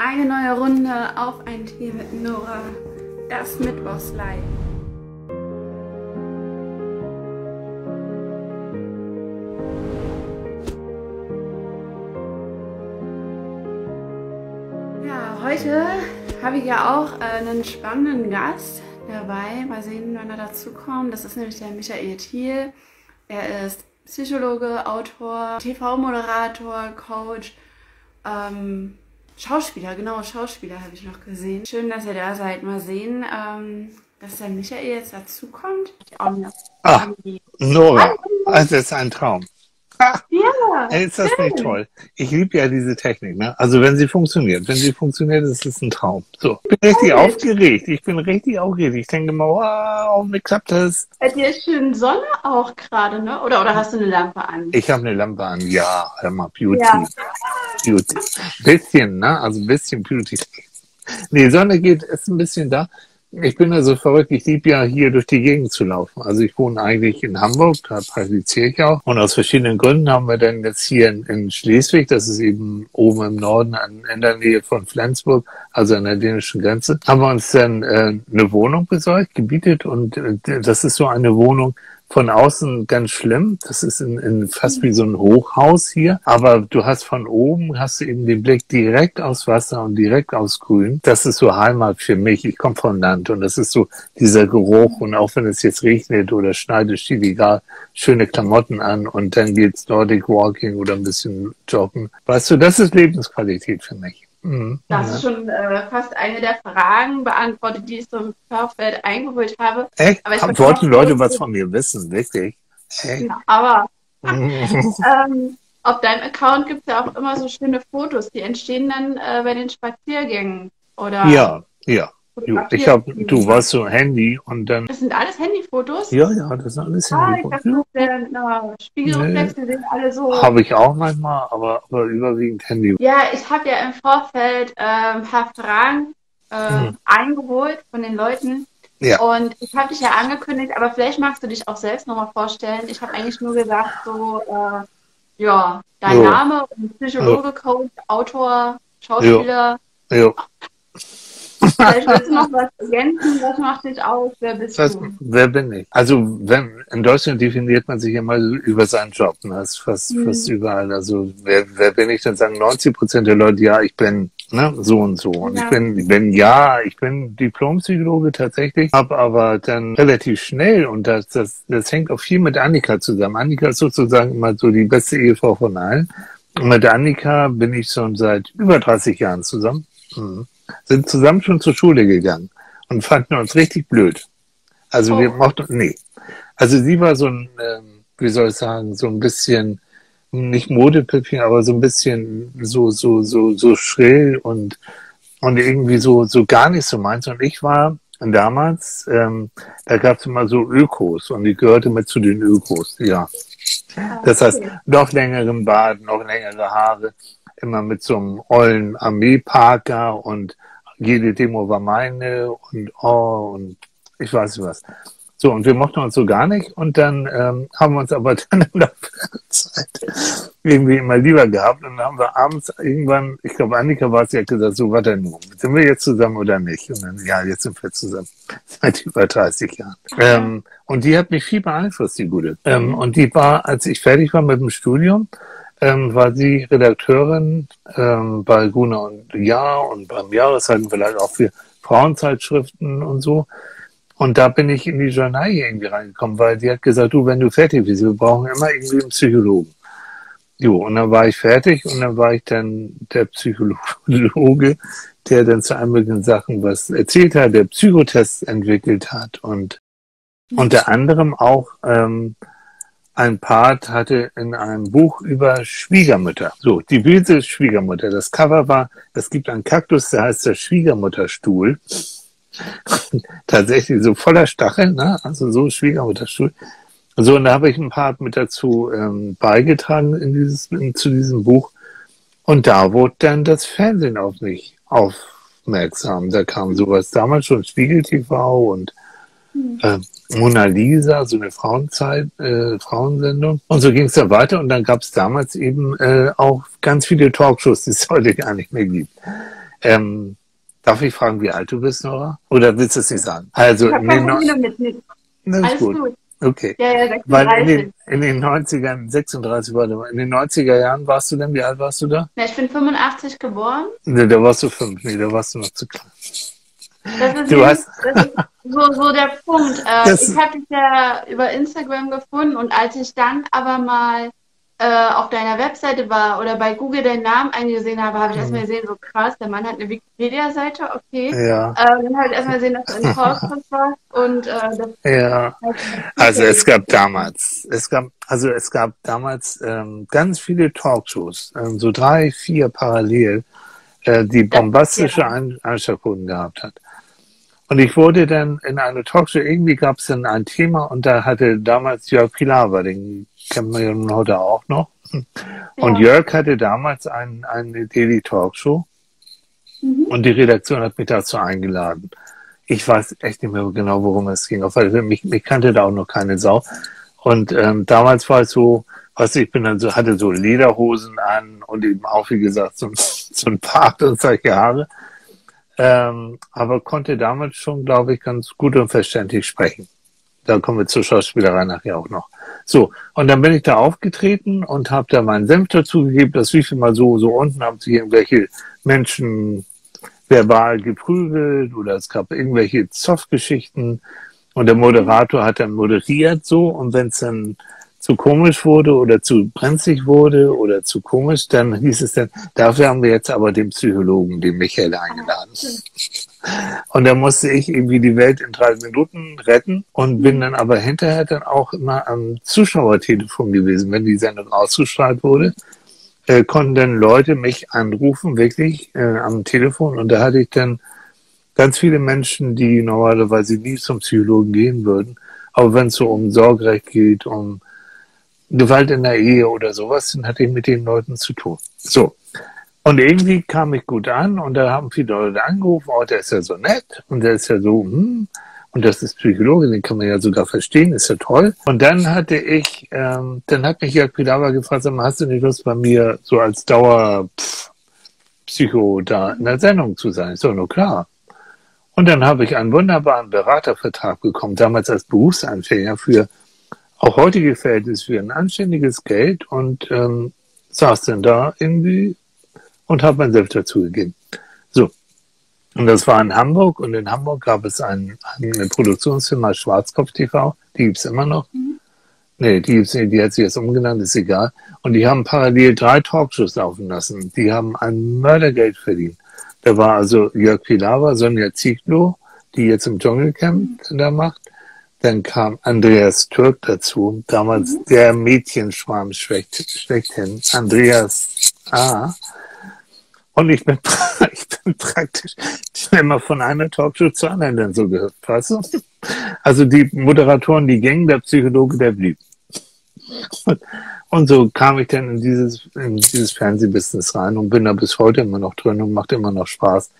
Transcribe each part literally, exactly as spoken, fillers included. Eine neue Runde auf ein Tier mit Nora, das Mittwochslive. Ja, heute habe ich ja auch einen spannenden Gast dabei. Mal sehen, wann er dazu kommt. Das ist nämlich der Michael Thiel. Er ist Psychologe, Autor, T V-Moderator, Coach, ähm, Schauspieler, genau, Schauspieler habe ich noch gesehen. Schön, dass ihr da seid. Mal sehen, ähm, dass der Michael jetzt dazu kommt. Ah, Nora, das ist ein Traum. Ah, ja, ist das schön. Nicht toll? Ich liebe ja diese Technik, ne? Also wenn sie funktioniert. Wenn sie funktioniert, ist es ein Traum. So. Ich bin richtig aufgeregt. Ich bin richtig aufgeregt. Ich denke mal, wow, wie klappt das? Bei dir ist schön Sonne auch gerade, ne? Oder, oder hast du eine Lampe an? Ich habe eine Lampe an, ja. Hör mal, Beauty. Ja. Beauty. Bisschen, ne? Also ein bisschen Beauty. Nee, Sonne geht, ist ein bisschen da. Ich bin also verrückt, ich liebe ja hier durch die Gegend zu laufen. Also ich wohne eigentlich in Hamburg, da praktiziere ich auch. Und aus verschiedenen Gründen haben wir dann jetzt hier in, in Schleswig, das ist eben oben im Norden, an, in der Nähe von Flensburg, also an der dänischen Grenze, haben wir uns dann äh, eine Wohnung besorgt, gebietet. Und äh, das ist so eine Wohnung, von außen ganz schlimm, das ist in, in fast wie so ein Hochhaus hier, aber du hast von oben, hast du eben den Blick direkt aufs Wasser und direkt aufs Grün. Das ist so Heimat für mich, ich komme vom Land und das ist so dieser Geruch und auch wenn es jetzt regnet oder schneit, ist die egal, schöne Klamotten an und dann geht's Nordic Walking oder ein bisschen Joggen. Weißt du, das ist Lebensqualität für mich. Mhm. Das ist schon äh, fast eine der Fragen beantwortet, die ich so im Vorfeld eingeholt habe. Echt? Aber ich wollten Leute was von mir wissen, wirklich? Ja, aber ähm, auf deinem Account gibt es ja auch immer so schöne Fotos, die entstehen dann äh, bei den Spaziergängen, oder? Ja, ja. Ich habe, du warst so Handy und dann. Das sind alles Handyfotos? Ja, ja, das sind alles ah, Handyfotos. Ah, ich dachte, ja. Spiegelreflex, nee. Die sind alle so. Habe ich auch manchmal, aber, aber überwiegend Handy. Ja, ich habe ja im Vorfeld äh, ein paar Fragen äh, hm. eingeholt von den Leuten. Ja. Und ich habe dich ja angekündigt, aber vielleicht magst du dich auch selbst nochmal vorstellen. Ich habe eigentlich nur gesagt, so, äh, ja, dein jo. Name, Psychologe, jo. Coach, Autor, Schauspieler. Jo. Jo. Vielleicht willst du noch was ergänzen, was macht dich aus, wer bist was, du? Wer bin ich? Also wenn, in Deutschland definiert man sich immer über seinen Job, ne? Das ist fast, mhm. fast überall, also wer, wer bin ich, dann sagen neunzig Prozent der Leute, ja, ich bin ne, so und so und ja. ich bin, wenn ja, ich bin Diplompsychologe tatsächlich, habe aber dann relativ schnell und das, das, das hängt auch viel mit Annika zusammen. Annika ist sozusagen immer so die beste Ehefrau von allen und mit Annika bin ich schon seit über dreißig Jahren zusammen. Mhm. Sind zusammen schon zur Schule gegangen und fanden uns richtig blöd. Also oh. wir mochten, nee. Also sie war so ein, ähm, wie soll ich sagen, so ein bisschen, nicht Modepüppchen, aber so ein bisschen so, so, so, so schrill und, und irgendwie so, so gar nicht so meins. Und ich war damals, ähm, da gab es immer so Ökos und ich gehörte mit zu den Ökos, ja. Ah, das heißt, okay. noch längeren Bart, noch längere Haare. Immer mit so einem ollen Armeeparker und jede Demo war meine und oh und ich weiß nicht was. So, und wir mochten uns so gar nicht und dann ähm, haben wir uns aber dann im Laufe der Zeit irgendwie immer lieber gehabt und dann haben wir abends irgendwann, ich glaube Annika war es, ja gesagt, so war denn nun, sind wir jetzt zusammen oder nicht? Und dann, ja, jetzt sind wir zusammen, seit über dreißig Jahren. Ähm, und die hat mich viel beeinflusst, die Gute. Ähm, und die war, als ich fertig war mit dem Studium, Ähm, war sie Redakteurin ähm, bei Gruner und Jahr und beim Jahreszeiten vielleicht auch für Frauenzeitschriften und so. Und da bin ich in die Journalie irgendwie reingekommen, weil sie hat gesagt, du, wenn du fertig bist, wir brauchen immer irgendwie einen Psychologen. Jo, und dann war ich fertig und dann war ich dann der Psychologe, der dann zu einigen Sachen was erzählt hat, der Psychotests entwickelt hat und unter anderem auch ähm, ein Part hatte in einem Buch über Schwiegermütter. So, die böse Schwiegermutter. Das Cover war, es gibt einen Kaktus, der heißt der Schwiegermutterstuhl. Tatsächlich so voller Stacheln, ne? Also so Schwiegermutterstuhl. So, und da habe ich ein Part mit dazu ähm, beigetragen in dieses, in, zu diesem Buch. Und da wurde dann das Fernsehen auf mich aufmerksam. Da kam sowas damals schon, Spiegel T V und Äh, Mona Lisa, so eine Frauenzeit, äh, Frauensendung. Und so ging es dann weiter und dann gab es damals eben äh, auch ganz viele Talkshows, die es heute gar nicht mehr gibt. Ähm, darf ich fragen, wie alt du bist, Nora? Oder willst du es nicht sagen? Also, ich habe keine Probleme mit mir. Alles gut. gut. Okay. Ja, ja, sechsunddreißig. Weil in den, in den neunzigern, sechsunddreißig, warte mal, in den neunziger Jahren warst du denn, wie alt warst du da? Ja, ich bin fünfundachtzig geboren. Nee, da warst du fünf, nee, da warst du noch zu klein. Das ist, du hast... das ist so, so der Punkt. Äh, ich habe dich ja über Instagram gefunden und als ich dann aber mal äh, auf deiner Webseite war oder bei Google deinen Namen eingesehen habe, habe ich mhm. erstmal gesehen, so krass, der Mann hat eine Wikipedia-Seite, okay. Ja. Äh, dann habe ich erstmal gesehen, dass du in Schwarzkopf warst und äh, ja. Also es gab damals, es gab, also es gab damals ähm, ganz viele Talkshows, ähm, so drei, vier parallel, äh, die bombastische Einschaltquoten gehabt hat. Und ich wurde dann in eine Talkshow, irgendwie gab es dann ein Thema und da hatte damals Jörg Pilawa, den kennen wir ja heute auch noch. Und ja. Jörg hatte damals ein, eine Daily Talkshow mhm. und die Redaktion hat mich dazu eingeladen. Ich weiß echt nicht mehr genau, worum es ging, weil mich, mich kannte da auch noch keine Sau. Und ähm, damals war es so, was ich bin dann so, hatte so Lederhosen an und eben auch, wie gesagt, so, so ein Bart und solche Haare. Ähm, aber konnte damals schon, glaube ich, ganz gut und verständlich sprechen. Da kommen wir zur Schauspielerei nachher auch noch. So, und dann bin ich da aufgetreten und habe da meinen Senf dazugegeben. Das lief immer so, so unten haben sich irgendwelche Menschen verbal geprügelt oder es gab irgendwelche Zoff-Geschichten und der Moderator hat dann moderiert so und wenn es dann zu komisch wurde oder zu brenzlig wurde oder zu komisch, dann hieß es dann, dafür haben wir jetzt aber den Psychologen, den Michael, eingeladen. Und da musste ich irgendwie die Welt in drei Minuten retten und bin dann aber hinterher dann auch immer am Zuschauertelefon gewesen. Wenn die Sendung ausgestrahlt wurde, äh, konnten dann Leute mich anrufen, wirklich äh, am Telefon. Und da hatte ich dann ganz viele Menschen, die normalerweise nie zum Psychologen gehen würden. Aber wenn es so um Sorgerecht geht, um Gewalt in der Ehe oder sowas, dann hatte ich mit den Leuten zu tun. So. Und irgendwie kam ich gut an und da haben viele Leute angerufen, oh, der ist ja so nett und der ist ja so, hm, und das ist Psychologe, den kann man ja sogar verstehen, ist ja toll. Und dann hatte ich, ähm, dann hat mich Jörg Pilawa gefragt, hast du nicht Lust bei mir so als Dauer-Psycho da in der Sendung zu sein? Ist doch nur klar. Und dann habe ich einen wunderbaren Beratervertrag bekommen, damals als Berufsanfänger für auch heutige Verhältnis für ein anständiges Geld und ähm, saß dann da irgendwie und habe mein Selbst dazugegeben. So, und das war in Hamburg und in Hamburg gab es ein, eine Produktionsfirma Schwarzkopf T V, die gibt's immer noch. Mhm. Nee, die gibt's nicht, die hat sich jetzt umgenannt, ist egal. Und die haben parallel drei Talkshows laufen lassen. Die haben ein Mördergeld verdient. Da war also Jörg Pilawa, Sonja Zietlow, die jetzt im Dschungelcamp mhm. da macht. Dann kam Andreas Türck dazu, damals mhm. der Mädchenschwarm schlechthin, Andreas A. Und ich bin, ich bin praktisch immer von einer Talkshow zur anderen dann so gehört, weißt du? Also die Moderatoren, die gingen, der Psychologe, der blieb. Und, und so kam ich dann in dieses, in dieses Fernsehbusiness rein und bin da bis heute immer noch drin und macht immer noch Spaß,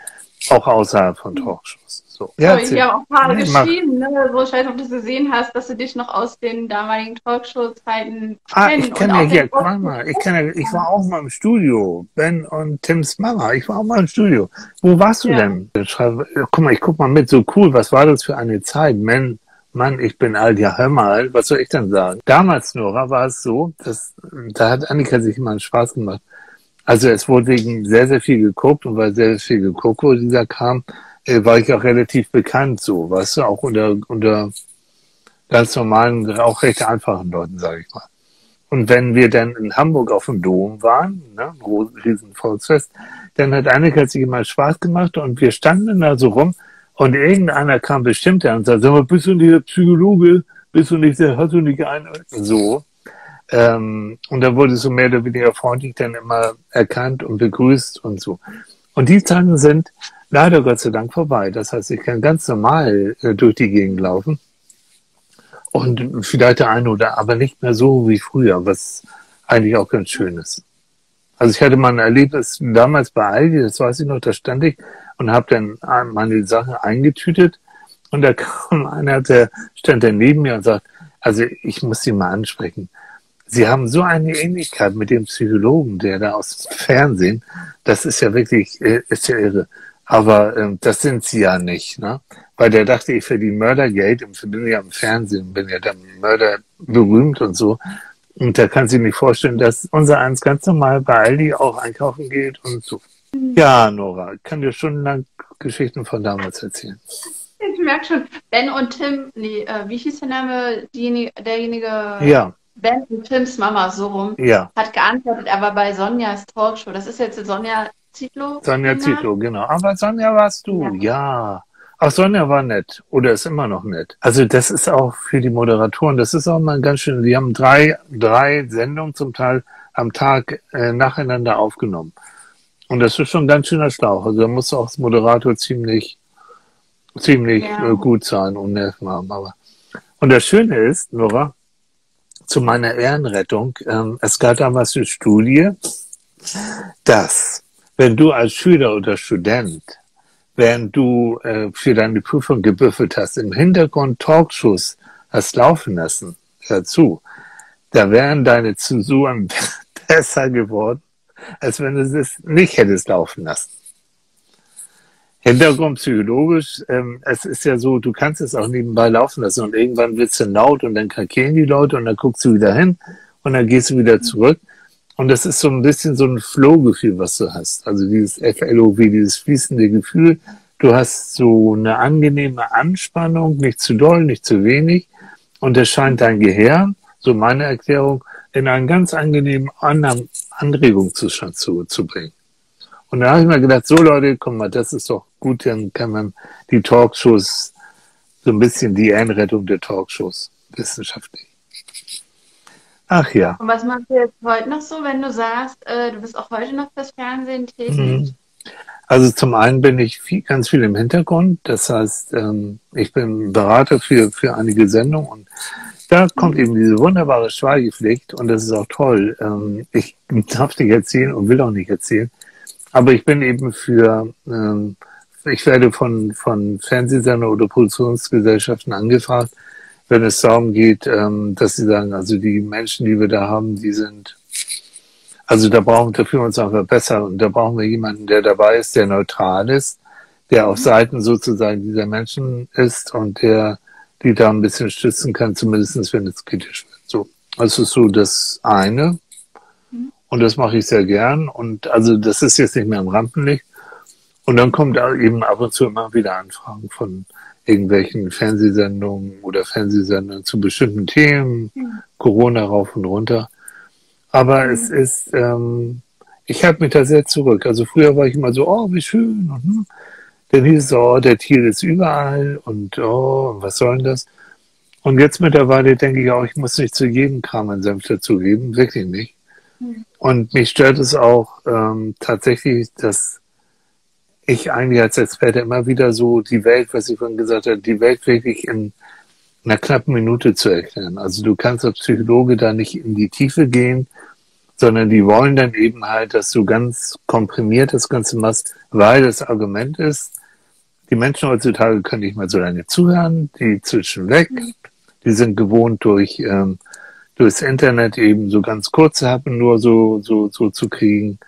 auch außerhalb von Talkshows. So. Ja, oh, ich habe auch ein paar nee, geschrieben, ne? So, ich weiß nicht, ob du es gesehen hast, dass du dich noch aus den damaligen Talkshow-Zeiten ah, kennst. Ich kenne ja hier, guck mal, ich, kenne, ich war auch mal im Studio, Ben und Tims Mama, ich war auch mal im Studio. Wo warst du ja. denn? Schreib, guck mal, ich guck mal mit, so cool, was war das für eine Zeit? Man, Mann, ich bin alt, ja hör mal, was soll ich denn sagen? Damals, Nora, war es so, dass, da hat Annika sich immer einen Spaß gemacht. Also es wurde wegen sehr, sehr viel geguckt und weil sehr, sehr viel geguckt wurde, dieser kam, war ich auch relativ bekannt so, weißt du, auch unter, unter ganz normalen, auch recht einfachen Leuten, sage ich mal. Und wenn wir dann in Hamburg auf dem Dom waren, ne, riesen Volksfest, dann hat Annika sich immer Spaß gemacht und wir standen da so rum und irgendeiner kam bestimmt her und sagte, sag mal, bist du nicht der Psychologe? Bist du nicht der, hast du nicht einen? So. Ähm, und da wurde so mehr oder weniger freundlich dann immer erkannt und begrüßt und so. Und die Zeiten sind leider Gott sei Dank vorbei. Das heißt, ich kann ganz normal äh, durch die Gegend laufen. Und vielleicht der eine oder aber nicht mehr so wie früher, was eigentlich auch ganz schön ist. Also ich hatte mal ein Erlebnis damals bei Aldi, das weiß ich noch, da stand ich und habe dann meine Sachen eingetütet. Und da kam einer, der stand dann neben mir und sagt, also ich muss Sie mal ansprechen. Sie haben so eine Ähnlichkeit mit dem Psychologen, der da aus dem Fernsehen, das ist ja wirklich, äh, ist ja irre. Aber ähm, das sind sie ja nicht, ne? Weil der dachte, ich verdiene Mördergeld und bin ja im Fernsehen, bin ja dann Mörder berühmt und so. Und da kann sie mir vorstellen, dass unser eins ganz normal bei Aldi auch einkaufen geht und so. Ja, Nora, ich kann dir stundenlang Geschichten von damals erzählen. Ich merke schon, Ben und Tim, nee, äh, wie hieß der Name, diejenige, derjenige? Ja. Ben und Tims Mama, so rum, ja. Hat geantwortet, aber bei Sonjas Talkshow, das ist jetzt Sonja Zietlow. Sonja Zietlow, genau. Aber Sonja warst du, ja. ja. Ach, Sonja war nett. Oder ist immer noch nett. Also das ist auch für die Moderatoren, das ist auch mal ganz schön, die haben drei, drei Sendungen zum Teil am Tag äh, nacheinander aufgenommen. Und das ist schon ein ganz schöner Schlauch. Also da musst du auch als Moderator ziemlich, ziemlich ja. äh, gut sein und Nerven haben. Aber. Und das Schöne ist, Nora, zu meiner Ehrenrettung, ähm, es gab damals eine Studie, dass wenn du als Schüler oder Student während du äh, für deine Prüfung gebüffelt hast, im Hintergrund Talkshows hast laufen lassen, dazu, da wären deine Zäsuren besser geworden, als wenn du es nicht hättest laufen lassen. Hintergrund psychologisch, ähm, es ist ja so, du kannst es auch nebenbei laufen lassen und irgendwann wird es dann laut und dann kakieren die Leute und dann guckst du wieder hin und dann gehst du wieder zurück. Und das ist so ein bisschen so ein Flow-Gefühl, was du hast. Also dieses F L O W, dieses fließende Gefühl. Du hast so eine angenehme Anspannung, nicht zu doll, nicht zu wenig. Und es scheint dein Gehirn, so meine Erklärung, in einen ganz angenehmen An Anregungszustand zu, zu bringen. Und da habe ich mir gedacht, so Leute, komm mal, das ist doch gut, dann kann man die Talkshows, so ein bisschen die Ehrenrettung der Talkshows wissenschaftlich. Ach ja. Und was machst du jetzt heute noch so, wenn du sagst, äh, du bist auch heute noch fürs Fernsehen tätig? Also zum einen bin ich viel, ganz viel im Hintergrund. Das heißt, ähm, ich bin Berater für, für einige Sendungen. Und da kommt mhm. eben diese wunderbare Schweigepflicht. Und das ist auch toll. Ähm, ich darf nicht erzählen und will auch nicht erzählen. Aber ich bin eben für... Ähm, ich werde von, von Fernsehsendern oder Produktionsgesellschaften angefragt, wenn es darum geht, dass sie sagen, also die Menschen, die wir da haben, die sind, also da brauchen wir uns einfach besser und da brauchen wir jemanden, der dabei ist, der neutral ist, der auf Seiten sozusagen dieser Menschen ist und der die da ein bisschen stützen kann, zumindest wenn es kritisch wird. So, das ist so das eine und das mache ich sehr gern und also das ist jetzt nicht mehr im Rampenlicht und dann kommt eben ab und zu immer wieder Anfragen von irgendwelchen Fernsehsendungen oder Fernsehsendungen zu bestimmten Themen, mhm. Corona rauf und runter. Aber mhm. es ist, ähm, ich halte mich da sehr zurück. Also früher war ich immer so, oh, wie schön. Und, hm. Dann hieß es, oh, der Thiel ist überall und oh, was soll denn das? Und jetzt mittlerweile denke ich auch, ich muss nicht zu jedem Kram einen Senf dazugeben, wirklich nicht. Mhm. Und mich stört es auch ähm, tatsächlich, dass ich eigentlich als Experte immer wieder so die Welt, was ich vorhin gesagt habe, die Welt wirklich in einer knappen Minute zu erklären. Also du kannst als Psychologe da nicht in die Tiefe gehen, sondern die wollen dann eben halt, dass du ganz komprimiert das Ganze machst, weil das Argument ist, die Menschen heutzutage können nicht mehr so lange zuhören, die zwischen weg, die sind gewohnt durch ähm, durchs Internet eben so ganz kurze Happen nur so so so zu kriegen.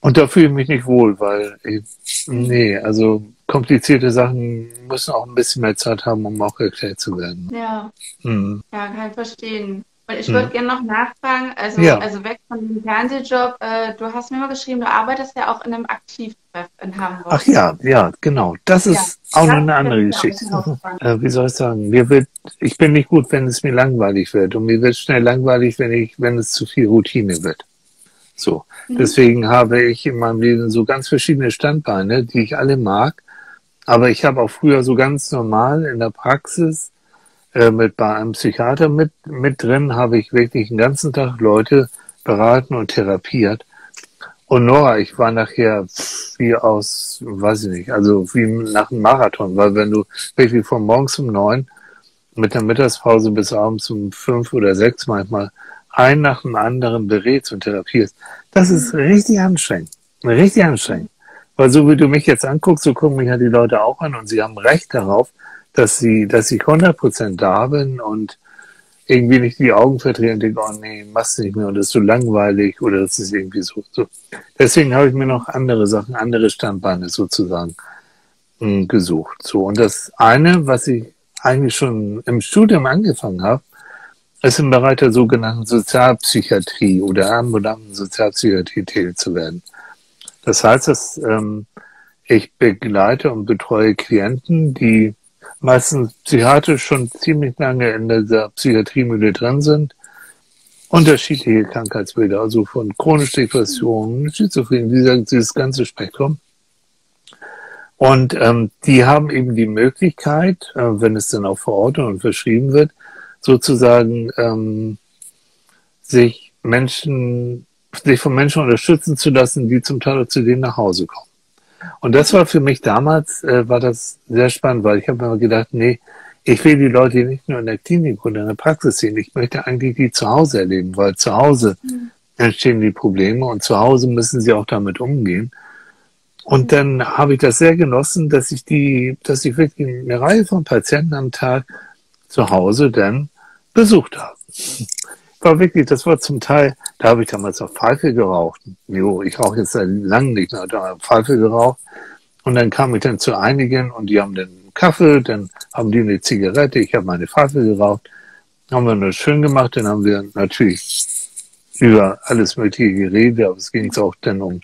Und da fühle ich mich nicht wohl, weil, ich, nee, also komplizierte Sachen müssen auch ein bisschen mehr Zeit haben, um auch erklärt zu werden. Ja, mhm. ja kann ich verstehen. Und ich würde mhm. gerne noch nachfragen, also, ja. also weg von dem Fernsehjob, äh, du hast mir mal geschrieben, du arbeitest ja auch in einem Aktivtreff in Hamburg. Ach ja, ja, genau. Das ist ja. auch noch eine andere Geschichte. Äh, wie soll ich sagen? Mir wird, ich bin nicht gut, wenn es mir langweilig wird. Und mir wird schnell langweilig, wenn, ich, wenn es zu viel Routine wird. So, deswegen habe ich in meinem Leben so ganz verschiedene Standbeine, die ich alle mag, aber ich habe auch früher so ganz normal in der Praxis äh, mit bei einem Psychiater mit mit drin, habe ich wirklich den ganzen Tag Leute beraten und therapiert. Und Nora, ich war nachher wie aus, weiß ich nicht, also wie nach einem Marathon, weil wenn du wirklich von morgens um neun mit der Mittagspause bis abends um fünf oder sechs manchmal ein nach dem anderen berätst und therapierst. Das ist richtig anstrengend. Richtig anstrengend. Weil so wie du mich jetzt anguckst, so gucken mich ja die Leute auch an und sie haben Recht darauf, dass sie, dass ich hundert Prozent da bin und irgendwie nicht die Augen verdrehe und denke, oh nee, mach's nicht mehr und das ist so langweilig oder das ist irgendwie so. so. Deswegen habe ich mir noch andere Sachen, andere Standbeine sozusagen mh, gesucht. So. Und das eine, was ich eigentlich schon im Studium angefangen habe, ist im Bereich der sogenannten Sozialpsychiatrie oder ambulanten Sozialpsychiatrie tätig zu werden. Das heißt, dass ähm, ich begleite und betreue Klienten, die meistens psychiatrisch schon ziemlich lange in der Psychiatrie-Mühle drin sind. Unterschiedliche Krankheitsbilder, also von chronischen Depressionen, Schizophrenie, dieses ganze Spektrum. Und ähm, die haben eben die Möglichkeit, äh, wenn es dann auch verordnet und verschrieben wird, sozusagen ähm, sich Menschen, sich von Menschen unterstützen zu lassen, die zum Teil zu denen nach Hause kommen. Und das war für mich damals, äh, war das sehr spannend, weil ich habe mir gedacht, nee, ich will die Leute nicht nur in der Klinik oder in der Praxis sehen, ich möchte eigentlich die zu Hause erleben, weil zu Hause mhm. entstehen die Probleme und zu Hause müssen sie auch damit umgehen. Und mhm. dann habe ich das sehr genossen, dass ich die, dass ich wirklich eine Reihe von Patienten am Tag zu Hause dann besucht habe. War wirklich, das war zum Teil, da habe ich damals noch Pfeife geraucht. Jo, ich rauche jetzt seit langem nicht mehr, da habe ich Pfeife geraucht. Und dann kam ich dann zu einigen und die haben dann einen Kaffee, dann haben die eine Zigarette, ich habe meine Pfeife geraucht. Haben wir nur schön gemacht, dann haben wir natürlich über alles Mögliche geredet, aber es ging auch dann um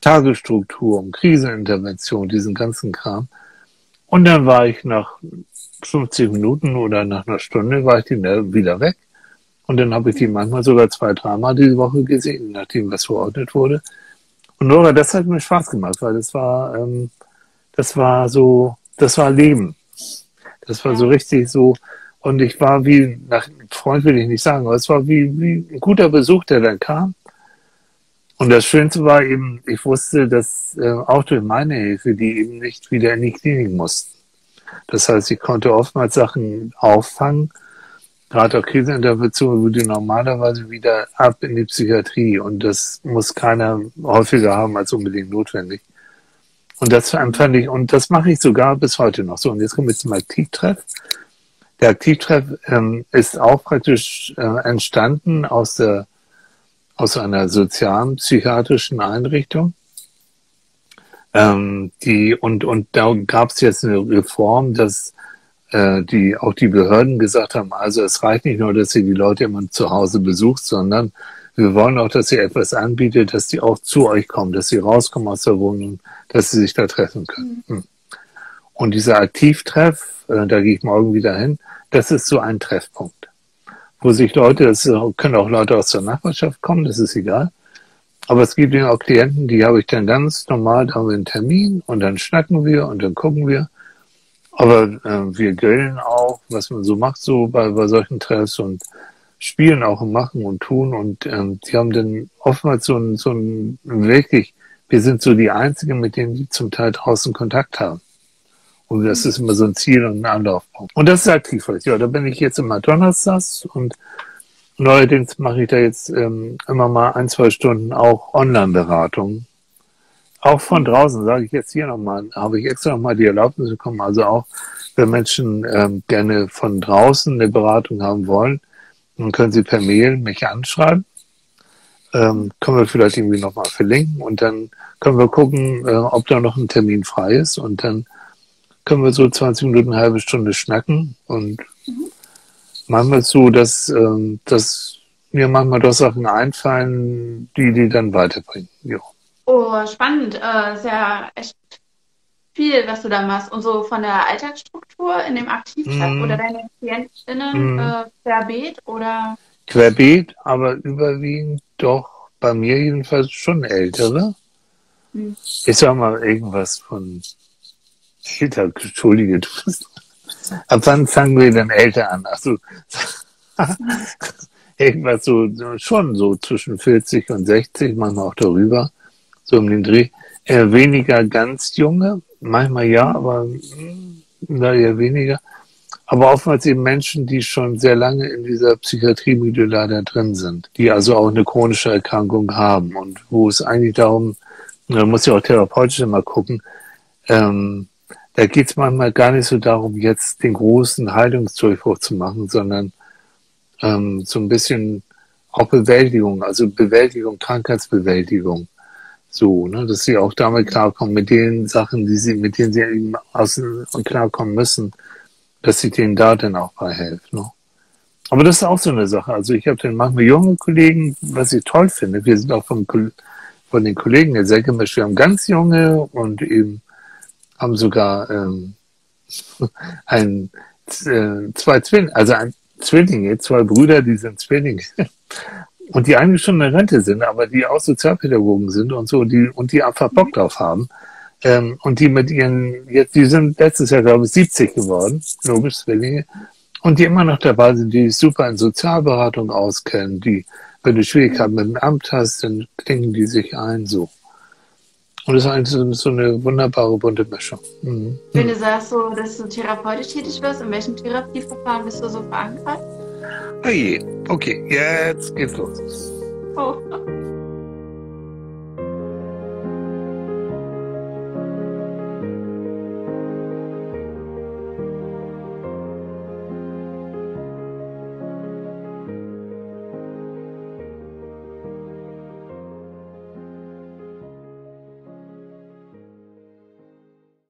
Tagesstruktur, um Krisenintervention, diesen ganzen Kram. Und dann war ich nach fünfzig Minuten oder nach einer Stunde war ich die wieder weg. Und dann habe ich die manchmal sogar zwei, dreimal diese Woche gesehen, nachdem was verordnet wurde. Und Nora, das hat mir Spaß gemacht, weil das war, ähm, das war so, das war Leben. Das war so richtig so. Und ich war wie, nach Freund will ich nicht sagen, aber es war wie, wie ein guter Besuch, der dann kam. Und das Schönste war eben, ich wusste, dass äh, auch durch meine Hilfe, die eben nicht wieder in die Klinik mussten. Das heißt, ich konnte oftmals Sachen auffangen, gerade auch Krisenintervention würde normalerweise wieder ab in die Psychiatrie und das muss keiner häufiger haben als unbedingt notwendig. Und das empfand ich, und das mache ich sogar bis heute noch so. Und jetzt kommen wir zum Aktivtreff. Der Aktivtreff ähm, ist auch praktisch äh, entstanden aus der, aus einer sozialen psychiatrischen Einrichtung. Ähm, die, und, und da gab es jetzt eine Reform, dass die auch die Behörden gesagt haben, also es reicht nicht nur, dass ihr die Leute immer zu Hause besucht, sondern wir wollen auch, dass ihr etwas anbietet, dass die auch zu euch kommen, dass sie rauskommen aus der Wohnung, dass sie sich da treffen können. Mhm. Und dieser Aktivtreff, da gehe ich morgen wieder hin, das ist so ein Treffpunkt, wo sich Leute, das können auch Leute aus der Nachbarschaft kommen, das ist egal, aber es gibt eben auch Klienten, die habe ich dann ganz normal, da haben wir einen Termin und dann schnacken wir und dann gucken wir. Aber äh, wir grillen auch, was man so macht, so bei, bei solchen Treffs und spielen auch und machen und tun. Und ähm, die haben dann oftmals so ein, so ein wirklich, wir sind so die Einzigen, mit denen die zum Teil draußen Kontakt haben. Und das ist immer so ein Ziel und ein Anlaufpunkt. Und das ist aktiv. Ja, da bin ich jetzt immer donnerstags und neuerdings mache ich da jetzt ähm, immer mal ein, zwei Stunden auch Online-Beratung. Auch von draußen, sage ich jetzt hier nochmal, habe ich extra nochmal die Erlaubnis bekommen, also auch wenn Menschen ähm, gerne von draußen eine Beratung haben wollen, dann können sie per Mail mich anschreiben, ähm, können wir vielleicht irgendwie nochmal verlinken und dann können wir gucken, äh, ob da noch ein Termin frei ist und dann können wir so zwanzig Minuten, eine halbe Stunde schnacken und mhm. manchmal ist es so, dass, ähm, dass mir manchmal doch Sachen einfallen, die die dann weiterbringen, ja. Oh, spannend. Äh, ist ja echt viel, was du da machst. Und so von der Alltagsstruktur in dem Aktivtreff mm. oder deine KlientInnen mm. äh, querbeet oder? Querbeet, aber überwiegend doch bei mir jedenfalls schon ältere. Hm. Ich sag mal irgendwas von älter, entschuldige, du bist. Ab wann fangen wir denn älter an? Also irgendwas so schon so zwischen vierzig und sechzig, manchmal auch darüber. So um den Dreh, eher weniger ganz junge, manchmal ja, aber da eher weniger. Aber oftmals eben Menschen, die schon sehr lange in dieser Psychiatrie-Mühle leider drin sind, die also auch eine chronische Erkrankung haben und wo es eigentlich darum, man muss ja auch therapeutisch immer gucken, ähm, da geht es manchmal gar nicht so darum, jetzt den großen Heilungsdurchbruch zu machen, sondern ähm, so ein bisschen auch Bewältigung, also Bewältigung, Krankheitsbewältigung. So, ne, dass sie auch damit klarkommen, mit den Sachen, die sie, mit denen sie eben außen klarkommen müssen, dass sie denen da dann auch bei helfen. Ne? Aber das ist auch so eine Sache. Also ich habe dann manchmal junge Kollegen, was ich toll finde. Wir sind auch von, von den Kollegen der sehr gemischt. Wir haben ganz junge und eben haben sogar ähm, ein, äh, zwei Zwillinge, also ein Zwillinge, zwei Brüder, die sind Zwillinge. Und die eigentlich schon in Rente sind, aber die auch Sozialpädagogen sind und so, die, und die einfach Bock drauf haben. Ähm, und die mit ihren, jetzt, die sind letztes Jahr, glaube ich, siebzig geworden, logisch, Zwillinge. Und die immer noch dabei sind, die sich super in Sozialberatung auskennen, die, wenn du Schwierigkeiten mit dem Amt hast, dann klingen die sich ein, so. Und das ist eigentlich so, so eine wunderbare bunte Mischung. Mhm. Wenn du sagst, so, dass du therapeutisch tätig wirst, in welchem Therapieverfahren bist du so verankert? Oh je, okay, jetzt geht's los. Oh.